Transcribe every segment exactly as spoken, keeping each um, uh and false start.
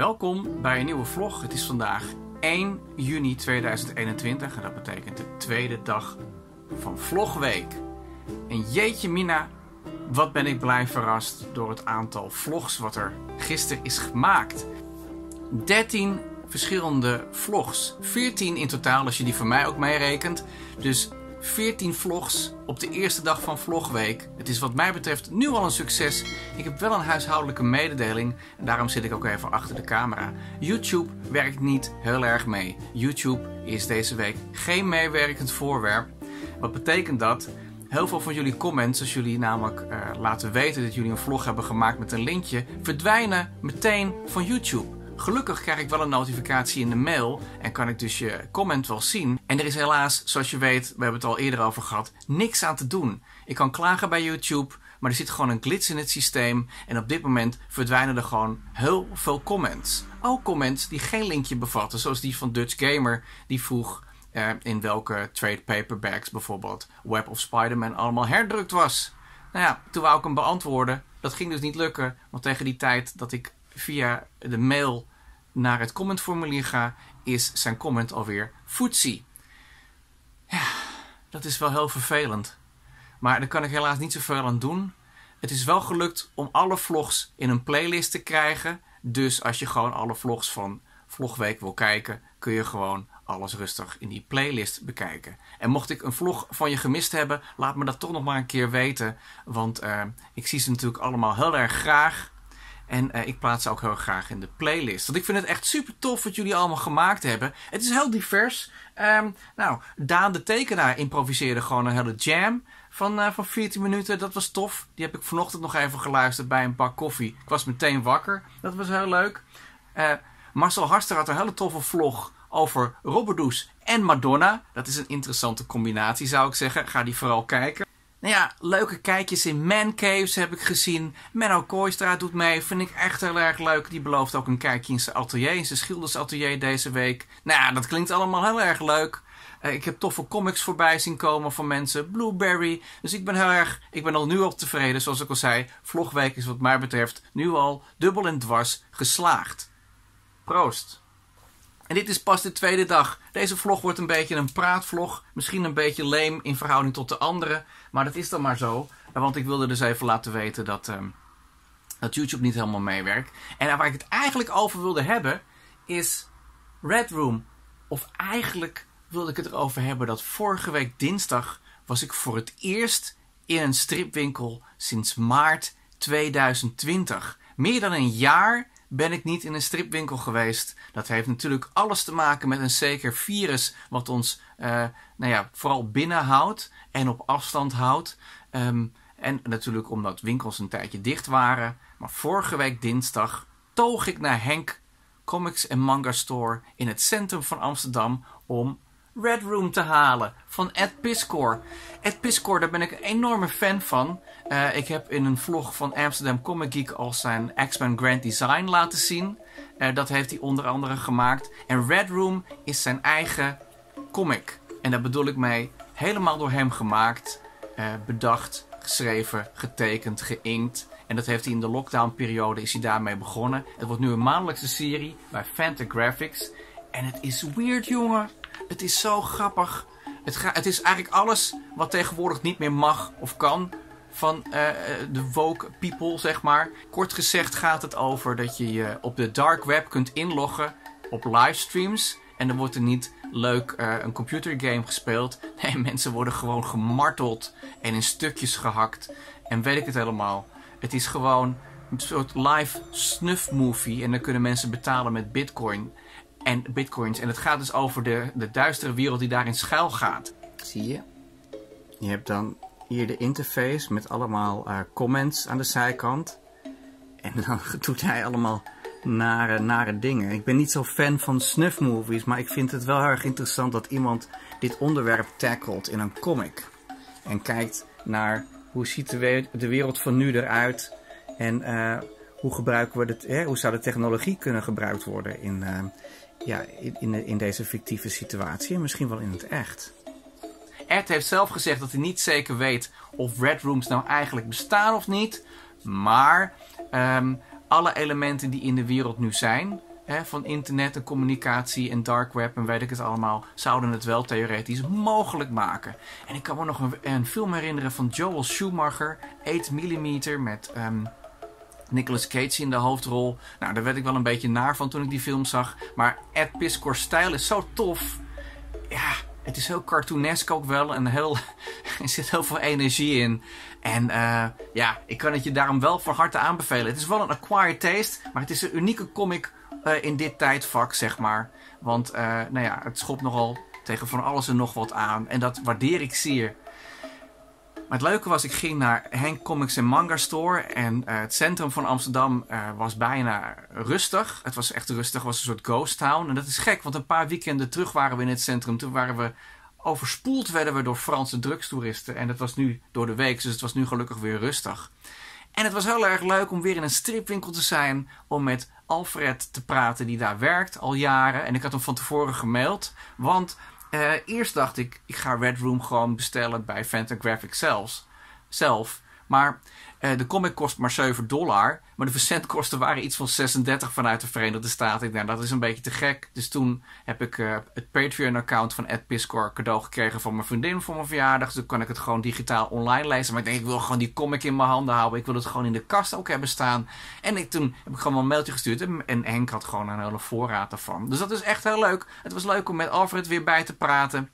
Welkom bij een nieuwe vlog. Het is vandaag één juni tweeduizend eenentwintig en dat betekent de tweede dag van Vlogweek. En jeetje mina, wat ben ik blij verrast door het aantal vlogs wat er gisteren is gemaakt. dertien verschillende vlogs, veertien in totaal als je die van mij ook meerekent. Dus veertien vlogs op de eerste dag van Vlogweek. Het is wat mij betreft nu al een succes. Ik heb wel een huishoudelijke mededeling. En daarom zit ik ook even achter de camera. YouTube werkt niet heel erg mee. YouTube is deze week geen meewerkend voorwerp. Wat betekent dat? Heel veel van jullie comments, als jullie namelijk uh, laten weten dat jullie een vlog hebben gemaakt met een linkje, verdwijnen meteen van YouTube. Gelukkig krijg ik wel een notificatie in de mail en kan ik dus je comment wel zien. En er is helaas, zoals je weet, we hebben het al eerder over gehad, niks aan te doen. Ik kan klagen bij YouTube, maar er zit gewoon een glitch in het systeem. En op dit moment verdwijnen er gewoon heel veel comments. Ook comments die geen linkje bevatten, zoals die van Dutch Gamer, die vroeg eh, in welke trade paperbacks bijvoorbeeld Web of Spider-Man allemaal herdrukt was. Nou ja, toen wou ik hem beantwoorden. Dat ging dus niet lukken, want tegen die tijd dat ik via de mail naar het commentformulier ga, is zijn comment alweer footsie. Ja, dat is wel heel vervelend. Maar daar kan ik helaas niet zoveel aan doen. Het is wel gelukt om alle vlogs in een playlist te krijgen. Dus als je gewoon alle vlogs van Vlogweek wil kijken, kun je gewoon alles rustig in die playlist bekijken. En mocht ik een vlog van je gemist hebben, laat me dat toch nog maar een keer weten. Want uh, ik zie ze natuurlijk allemaal heel erg graag. En uh, ik plaats ze ook heel graag in de playlist. Want ik vind het echt super tof wat jullie allemaal gemaakt hebben. Het is heel divers. Um, nou, Daan de Tekenaar improviseerde gewoon een hele jam van, uh, van veertien minuten. Dat was tof. Die heb ik vanochtend nog even geluisterd bij een bak koffie. Ik was meteen wakker. Dat was heel leuk. Uh, Marcel Haster had een hele toffe vlog over Robbedoes en Madonna. Dat is een interessante combinatie, zou ik zeggen. Ga die vooral kijken. Nou ja, leuke kijkjes in mancaves heb ik gezien. Menno Kooistra doet mee, vind ik echt heel erg leuk. Die belooft ook een kijkje in zijn atelier, in zijn schildersatelier deze week. Nou ja, dat klinkt allemaal heel erg leuk. Uh, ik heb toffe comics voorbij zien komen van mensen. Blueberry. Dus ik ben heel erg, ik ben al nu al tevreden. Zoals ik al zei, Vlogweek is wat mij betreft nu al dubbel en dwars geslaagd. Proost. En dit is pas de tweede dag. Deze vlog wordt een beetje een praatvlog. Misschien een beetje leem in verhouding tot de andere. Maar dat is dan maar zo. Want ik wilde dus even laten weten dat, um, dat YouTube niet helemaal meewerkt. En waar ik het eigenlijk over wilde hebben is Red Room. Of eigenlijk wilde ik het erover hebben dat vorige week dinsdag was ik voor het eerst in een stripwinkel sinds maart tweeduizend twintig. Meer dan een jaar ben ik niet in een stripwinkel geweest. Dat heeft natuurlijk alles te maken met een zeker virus wat ons uh, nou ja, vooral binnenhoudt en op afstand houdt. Um, en natuurlijk omdat winkels een tijdje dicht waren. Maar vorige week dinsdag toog ik naar Henk Comics and Manga Store in het centrum van Amsterdam om Red Room te halen van Ed Piskor. Ed Piskor, daar ben ik een enorme fan van. Uh, ik heb in een vlog van Amsterdam Comic Geek al zijn X-Men Grand Design laten zien. Uh, dat heeft hij onder andere gemaakt. En Red Room is zijn eigen comic. En daar bedoel ik mee helemaal door hem gemaakt, uh, bedacht, geschreven, getekend, geïnkt. En dat heeft hij in de lockdownperiode is hij daarmee begonnen. Het wordt nu een maandelijkse serie bij Fantagraphics. En het is weird, jongen. Het is zo grappig. Het, ga, het is eigenlijk alles wat tegenwoordig niet meer mag of kan van uh, de woke people, zeg maar. Kort gezegd gaat het over dat je je op de dark web kunt inloggen op livestreams. En dan wordt er niet leuk uh, een computergame gespeeld. Nee, mensen worden gewoon gemarteld en in stukjes gehakt. En weet ik het helemaal. Het is gewoon een soort live snuff movie. En dan kunnen mensen betalen met bitcoin. En bitcoins. En het gaat dus over de, de duistere wereld die daarin schuil gaat. Zie je? Je hebt dan hier de interface met allemaal uh, comments aan de zijkant. En dan doet hij allemaal nare, nare dingen. Ik ben niet zo fan van snuff movies, maar ik vind het wel heel erg interessant dat iemand dit onderwerp tackelt in een comic. En kijkt naar hoe ziet de, we de wereld van nu eruit. En uh, hoe, gebruiken we dit, hè? Hoe zou de technologie kunnen gebruikt worden in... Uh, Ja, in, in deze fictieve situatie en misschien wel in het echt. Ed heeft zelf gezegd dat hij niet zeker weet of Red Rooms nou eigenlijk bestaan of niet. Maar um, alle elementen die in de wereld nu zijn, hè, van internet en communicatie en dark web en weet ik het allemaal, zouden het wel theoretisch mogelijk maken. En ik kan me nog een, een film herinneren van Joel Schumacher, acht millimeter, met um, Nicolas Cage in de hoofdrol. Nou, daar werd ik wel een beetje naar van toen ik die film zag. Maar Ed Piskor's stijl is zo tof. Ja, het is heel cartoonesk ook wel. En heel, er zit heel veel energie in. En uh, ja, ik kan het je daarom wel van harte aanbevelen. Het is wel een acquired taste, maar het is een unieke comic uh, in dit tijdvak, zeg maar. Want uh, nou ja, het schopt nogal tegen van alles en nog wat aan. En dat waardeer ik zeer. Maar het leuke was, ik ging naar Henk Comics and Manga Store. En uh, het centrum van Amsterdam uh, was bijna rustig. Het was echt rustig, het was een soort ghost town. En dat is gek, want een paar weekenden terug waren we in het centrum. Toen waren we overspoeld werden we door Franse drugstoeristen. En dat was nu door de week, dus het was nu gelukkig weer rustig. En het was heel erg leuk om weer in een stripwinkel te zijn. Om met Alfred te praten, die daar werkt al jaren. En ik had hem van tevoren gemaild, want... Uh, eerst dacht ik, ik ga Red Room gewoon bestellen bij Fantagraphics zelfs, zelf. Maar uh, de comic kost maar zeven dollar. Maar de verzendkosten waren iets van zesendertig vanuit de Verenigde Staten. Ik dacht, nou, dat is een beetje te gek. Dus toen heb ik uh, het Patreon-account van Ed Piskor cadeau gekregen van mijn vriendin voor mijn verjaardag. Dus toen kan ik het gewoon digitaal online lezen. Maar ik denk, ik wil gewoon die comic in mijn handen houden. Ik wil het gewoon in de kast ook hebben staan. En ik, toen heb ik gewoon een mailtje gestuurd. En Henk had gewoon een hele voorraad daarvan. Dus dat is echt heel leuk. Het was leuk om met Alfred weer bij te praten.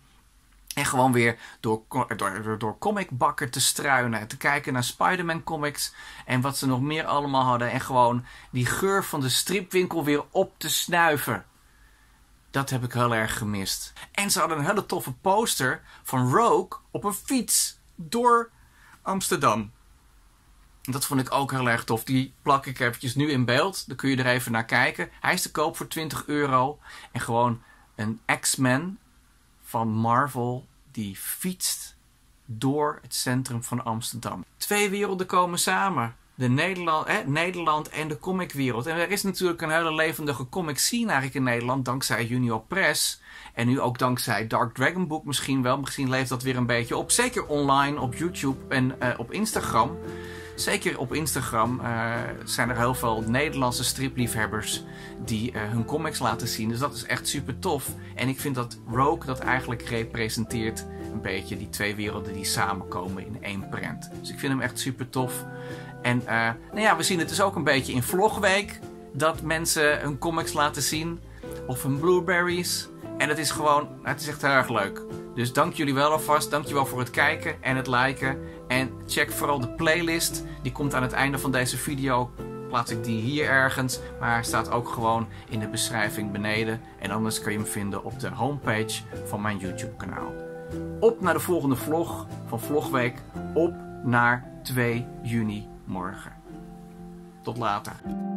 En gewoon weer door, door, door comicbakken te struinen. Te kijken naar Spider-Man comics. En wat ze nog meer allemaal hadden. En gewoon die geur van de stripwinkel weer op te snuiven. Dat heb ik heel erg gemist. En ze hadden een hele toffe poster van Rogue op een fiets. Door Amsterdam. Dat vond ik ook heel erg tof. Die plak ik eventjes nu in beeld. Dan kun je er even naar kijken. Hij is te koop voor twintig euro. En gewoon een X-Man van Marvel die fietst door het centrum van Amsterdam. Twee werelden komen samen. De Nederland, eh, Nederland en de comicwereld. En er is natuurlijk een hele levendige comic scene eigenlijk in Nederland. Dankzij Junior Press. En nu ook dankzij Dark Dragon Book misschien wel. Misschien leeft dat weer een beetje op. Zeker online, op YouTube en eh, op Instagram. Zeker op Instagram uh, zijn er heel veel Nederlandse stripliefhebbers die uh, hun comics laten zien. Dus dat is echt super tof. En ik vind dat Rogue dat eigenlijk representeert een beetje die twee werelden die samenkomen in één prent. Dus ik vind hem echt super tof. En uh, nou ja, we zien het dus ook een beetje in Vlogweek dat mensen hun comics laten zien. Of hun Blueberries. En het is gewoon, het is echt heel erg leuk. Dus dank jullie wel alvast. Dank je wel voor het kijken en het liken. En check vooral de playlist. Die komt aan het einde van deze video. Plaats ik die hier ergens. Maar hij staat ook gewoon in de beschrijving beneden. En anders kun je hem vinden op de homepage van mijn YouTube kanaal. Op naar de volgende vlog van Vlogweek. Op naar twee juni morgen. Tot later.